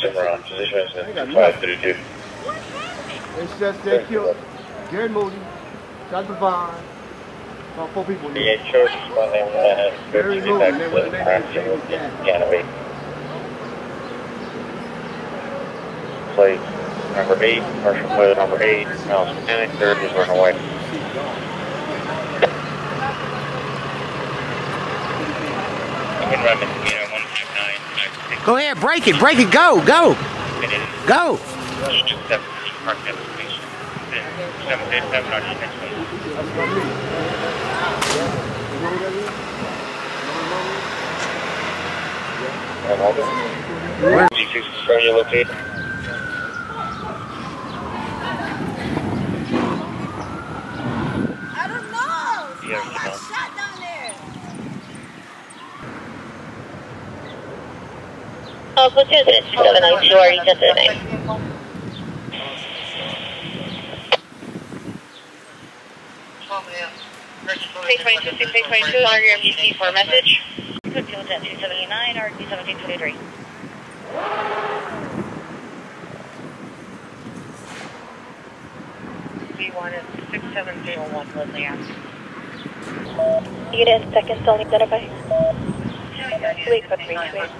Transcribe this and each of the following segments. Simmer on position is 532. It's just they killed Gary Moody, John Devine, about 4 people. The Church, my name is Gary Moody, and they were the name of plate number 8, partial plate number 8, Miles Mechanic, 3rd is running away. Go ahead, break it, go! Go! Where you located? I don't know! Yeah, I got shot down there! What is it? 792, you already said their name. Page 22, RMDC for a message. Good deal with that 279, RD 1723. B1 is 6701, Lindley Avenue. You get in second, still identify. Wait for 328.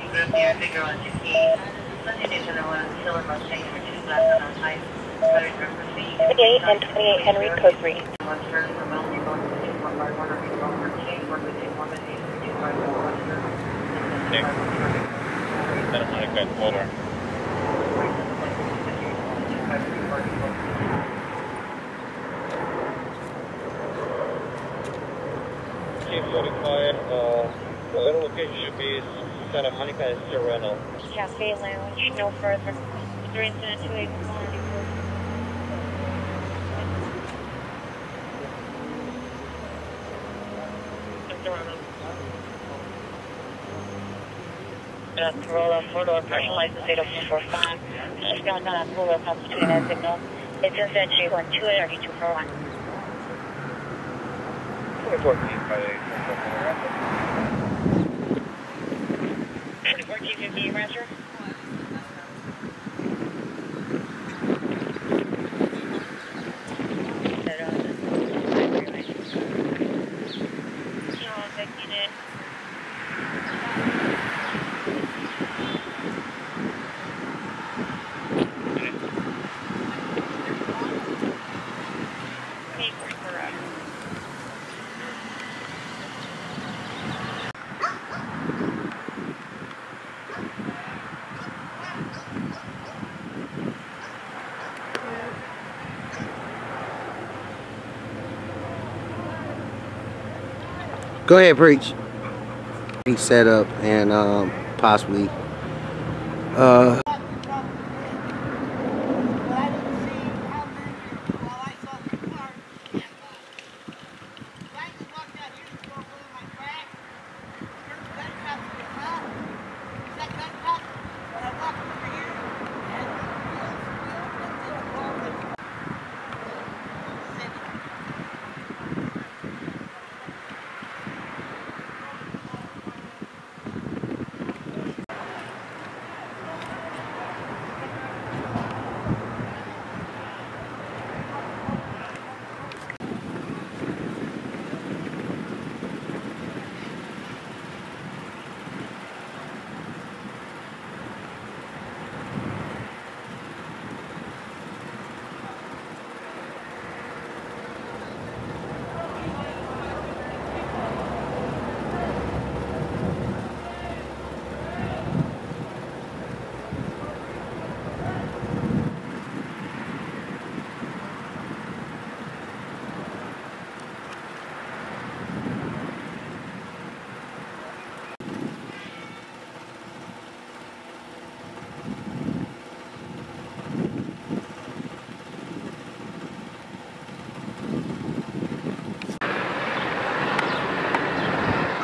And 28 Henry, code 3. K45, the location should be Santa Monica and Sereno. Cafe Lounge, no further. 3-2-8-1. Sereno. Corolla, 4-door, partial license 80445. Just got down on Corolla, comes between that signal. It's in that J128-3241. 2014, Friday. 1450, Roger. Go ahead, preach. Set up and possibly.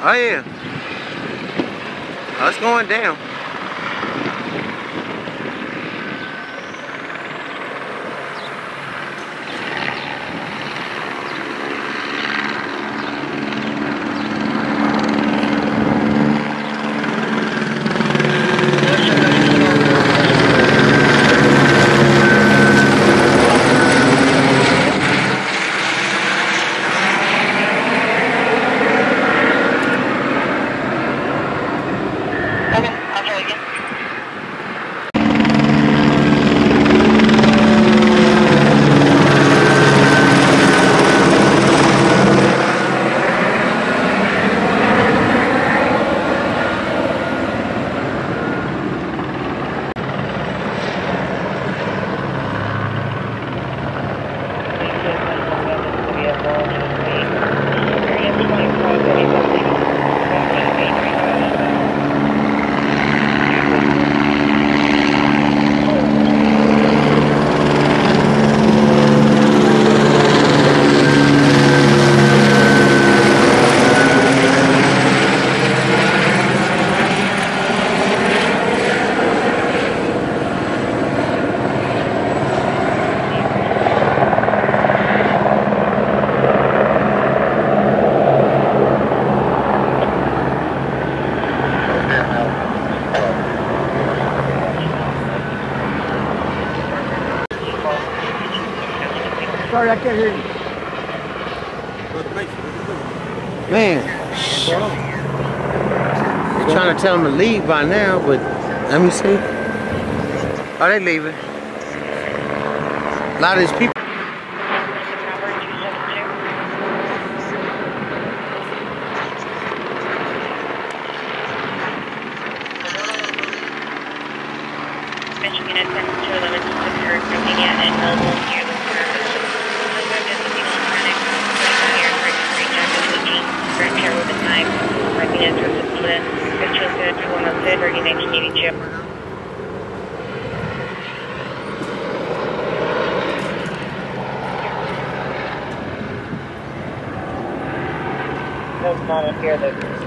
Oh yeah, that's going down. Man, I'm trying to tell them to leave by now, but let me see. Oh, they leaving. A lot of these people. Not appear that